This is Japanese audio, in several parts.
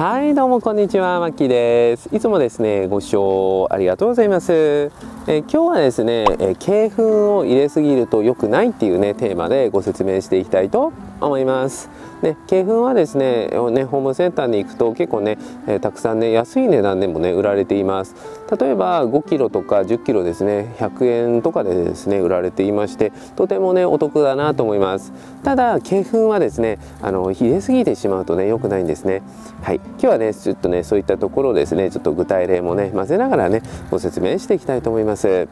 はいどうもこんにちは、マッキーです。いつもですね、ご視聴ありがとうございます。今日はですね、鶏糞を入れすぎると良くないっていうね、テーマでご説明していきたいと思います。ね、鶏糞はですね、ホームセンターに行くと結構ね、たくさんね、安い値段でもね、売られています。例えば5キロとか10キロですね、100円とかでですね、売られていまして、とてもね、お得だなと思います。ただ、鶏糞はですね、入れすぎてしまうとね、良くないんですね。はい。今日はねちょっとねそういったところをですねちょっと具体例もね混ぜながらねご説明していきたいと思います。はい、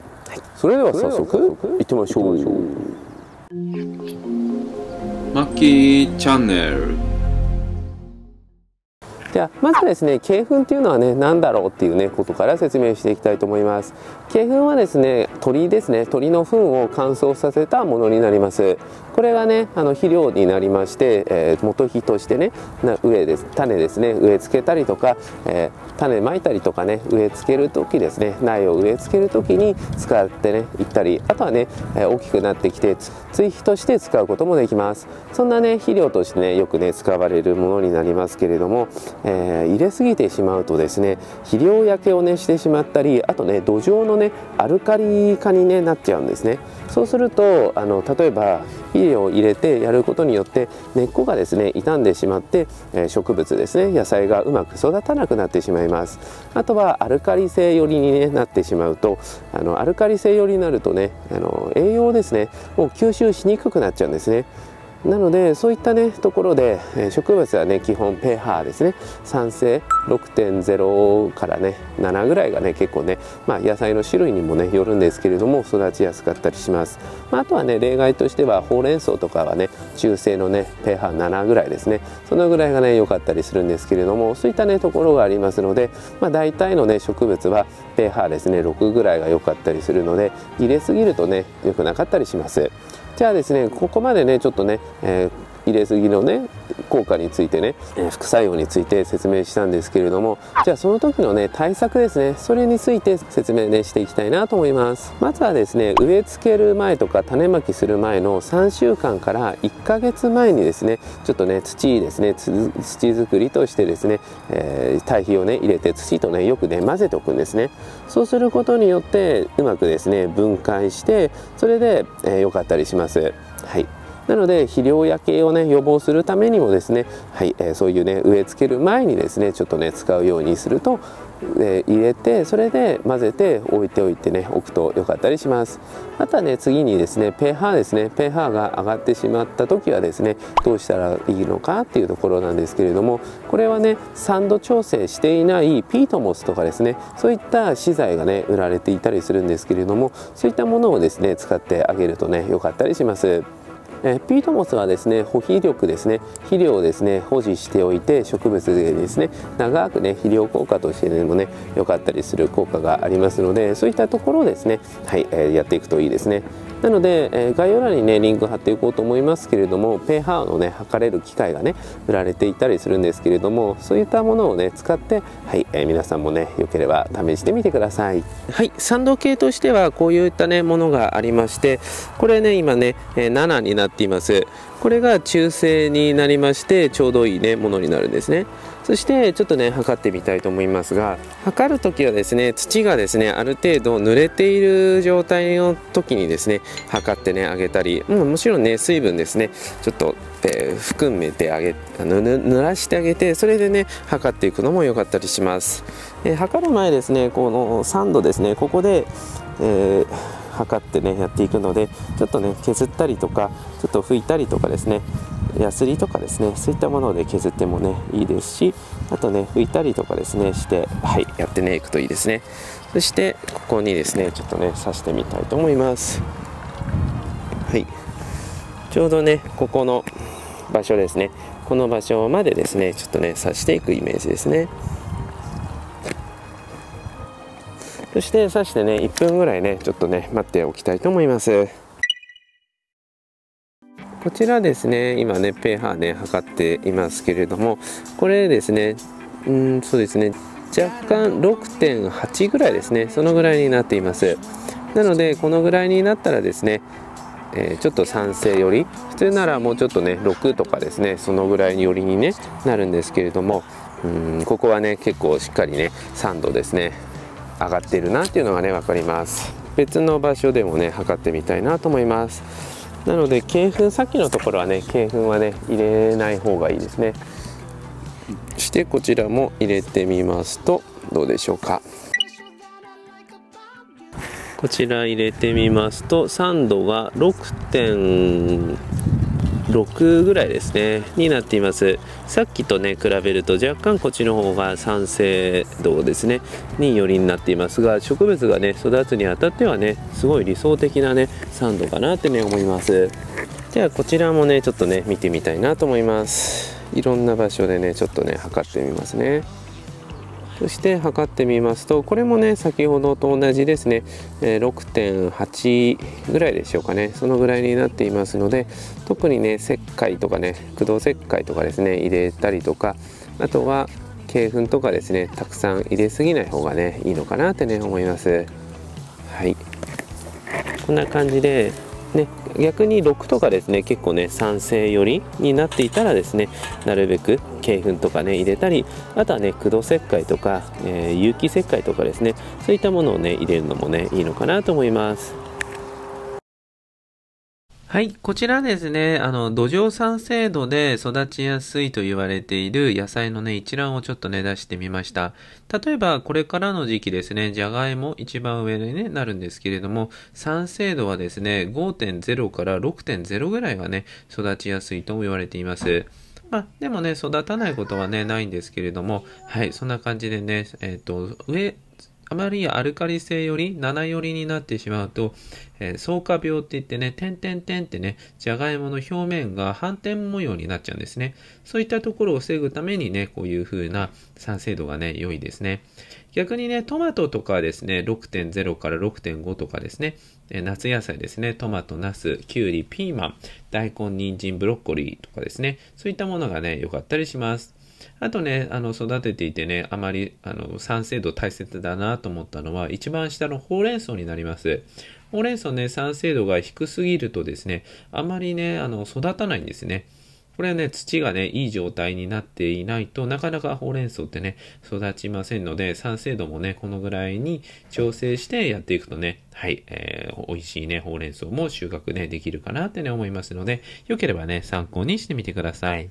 それでは早速いってみましょう。マッキーチャンネル。じゃあまずですね、鶏糞っていうのはね何だろうっていうねことから説明していきたいと思います。鶏糞はですね鳥の糞を乾燥させたものになります。これがね肥料になりまして、元肥としてね種ですね植え付けたりとか、種まいたりとかね植え付ける時ですね苗を植え付ける時に使ってねいったり、あとはね大きくなってきて追肥として使うこともできます。そんなね肥料としてねよくね使われるものになりますけれども、入れすぎてしまうとですね肥料焼けをねしてしまったり、あとね土壌のねアルカリ化に、ね、なっちゃうんですね。そうすると例えば肥料を入れてやることによって根っこがですね傷んでしまって、植物ですね野菜がうまく育たなくなってしまいます。あとはアルカリ性寄りに、ね、なってしまうとアルカリ性寄りになるとね栄養をですねもう吸収しにくくなっちゃうんですね。なのでそういったねところで植物はね基本 pH ですね酸性 6.0 からね7ぐらいがね結構ねまあ野菜の種類にもねよるんですけれども育ちやすかったりします。まあ、あとはね例外としてはほうれん草とかはね中性のね pH7 ぐらいですねそのぐらいがね良かったりするんですけれども、そういったねところがありますので、まあ、大体のね植物は pH ですね6ぐらいが良かったりするので入れすぎるとね良くなかったりします。じゃあですねここまでねちょっとね、入れすぎのね効果についてね副作用について説明したんですけれども、じゃあその時のね対策ですねそれについて説明ねしていきたいなと思います。まずはですね植え付ける前とか種まきする前の3週間から1ヶ月前にですねちょっとね土ですね土作りとしてですね、堆肥をね入れて土とねよくね混ぜておくんですね。そうすることによってうまくですね分解してそれで良かったりします。はい、なので肥料焼けをね予防するためにもですね、はいそういうね植え付ける前にですねちょっとね使うようにすると、入れてそれで混ぜて置いておいてね置くと良かったりします。あとはね次にですね pH ですね pH が上がってしまった時はですねどうしたらいいのかっていうところなんですけれども、これはね酸度調整していないピートモスとかですねそういった資材がね売られていたりするんですけれども、そういったものをですね使ってあげるとね良かったりします。ピートモスはですね保肥力ですね肥料をですね保持しておいて植物でですね長くね肥料効果としてでもね良かったりする効果がありますので、そういったところをですねはい、やっていくといいですね。なので、概要欄にねリンク貼っていこうと思いますけれども pH のね測れる機械がね売られていたりするんですけれども、そういったものをね使ってはい、皆さんもね良ければ試してみてください。はい、酸度計としてはこういったねものがありまして、これね今ね7になっています。これが中性になりましてちょうどいいねものになるんですね。そしてちょっとね測ってみたいと思いますが、測る時はですね土がですねある程度濡れている状態の時にですね測ってねあげたり、もちろんね水分ですねちょっと、含めて濡らしてあげてそれでね測っていくのも良かったりします。測る前ですねこの3度ですねここで、測ってねやっていくのでちょっとね削ったりとかちょっと拭いたりとかですねヤスリとかですねそういったもので削ってもねいいですし、あとね拭いたりとかですねしてはいやってねいくといいですね。そしてここにですねちょっとね刺してみたいと思います。はいちょうどねここの場所ですねこの場所までですねちょっとね刺していくイメージですね。そして刺してね1分ぐらいねちょっとね待っておきたいと思います。こちらですね今ね pH ね測っていますけれども、これですねそうですね若干 6.8 ぐらいですねそのぐらいになっています。なのでこのぐらいになったらですね、ちょっと酸性より普通ならもうちょっとね6とかですねそのぐらいよりにねなるんですけれども、ここはね結構しっかりね3度ですね上がってるなっていうのがね分かります。別の場所でもね測ってみたいなと思います。なので鶏粉、さっきのところはね鶏粉はね入れない方がいいですね。そしてこちらも入れてみますとどうでしょうか。こちら入れてみますと3度が 6.6 ぐらいですねになっています。さっきとね比べると若干こっちの方が酸性度ですねによりになっていますが、植物がね育つにあたってはねすごい理想的なね3度かなってね思います。ではこちらもねちょっとね見てみたいなと思います。いろんな場所でねちょっとね測ってみますね。そして測ってみますとこれもね先ほどと同じですね 6.8 ぐらいでしょうかね、そのぐらいになっていますので、特にね石灰とかね駆動石灰とかですね入れたりとか、あとは鶏粉とかですねたくさん入れすぎない方がねいいのかなってね思います。はい、こんな感じでね、逆に6とかですね結構ね酸性寄りになっていたらですねなるべく鶏粉とかね入れたり、あとはね駆動石灰とか、有機石灰とかですねそういったものをね入れるのもねいいのかなと思います。はい、こちらですね土壌酸性度で育ちやすいと言われている野菜のね一覧をちょっとね出してみました。例えばこれからの時期ですね、じゃがいも一番上に、ね、なるんですけれども、酸性度はですね 5.0 から 6.0 ぐらいがね育ちやすいと言われています。まあ、でもね育たないことはねないんですけれども、はい、そんな感じでね上あまりアルカリ性より7よりになってしまうと、草花病っていってね、点々点ってね、じゃがいもの表面が斑点模様になっちゃうんですね。そういったところを防ぐためにね、こういう風な酸性度がね、良いですね。逆にね、トマトとかはですね、6.0 から 6.5 とかですね、夏野菜ですね、トマト、ナス、キュウリ、ピーマン、大根、人参、ブロッコリーとかですね、そういったものがね、良かったりします。あとね、育てていてね、あまり酸性度大切だなと思ったのは、一番下のほうれん草になります。ほうれん草ね、酸性度が低すぎるとですね、あまりね、育たないんですね。これはね、土がね、いい状態になっていないとなかなかほうれん草ってね、育ちませんので、酸性度もね、このぐらいに調整してやっていくとね、はい、美味しいね、ほうれん草も収穫ね、できるかなってね、思いますので、よければね、参考にしてみてください。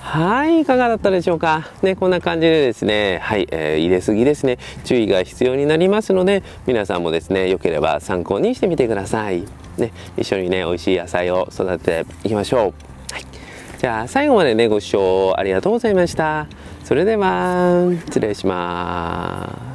はい、いかがだったでしょうかね。こんな感じでですね、はい、入れすぎですね注意が必要になりますので、皆さんもですね良ければ参考にしてみてくださいね。一緒にね美味しい野菜を育てていきましょう。はい、じゃあ最後までねご視聴ありがとうございました。それでは失礼します。